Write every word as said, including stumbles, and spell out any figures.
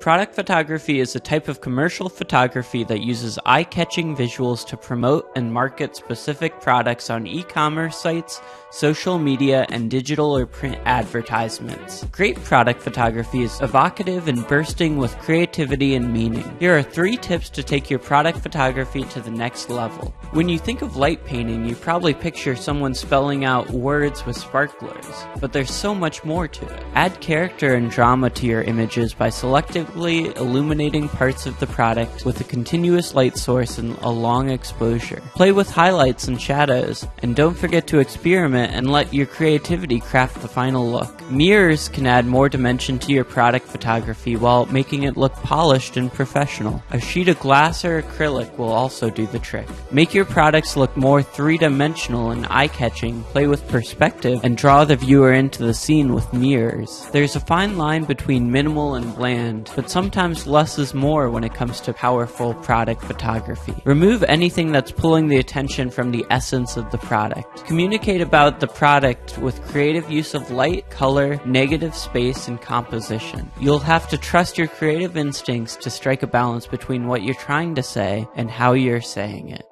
Product photography is a type of commercial photography that uses eye-catching visuals to promote and market specific products on e-commerce sites, social media, and digital or print advertisements. Great product photography is evocative and bursting with creativity and meaning. Here are three tips to take your product photography to the next level. When you think of light painting, you probably picture someone spelling out words with sparklers, but there's so much more to it. Add character and drama to your images by selecting illuminating parts of the product with a continuous light source and a long exposure. Play with highlights and shadows, and don't forget to experiment and let your creativity craft the final look. Mirrors can add more dimension to your product photography while making it look polished and professional. A sheet of glass or acrylic will also do the trick. Make your products look more three-dimensional and eye-catching, play with perspective, and draw the viewer into the scene with mirrors. There's a fine line between minimal and bland, but sometimes less is more when it comes to powerful product photography. Remove anything that's pulling the attention from the essence of the product. Communicate about the product with creative use of light, color, negative space, and composition. You'll have to trust your creative instincts to strike a balance between what you're trying to say and how you're saying it.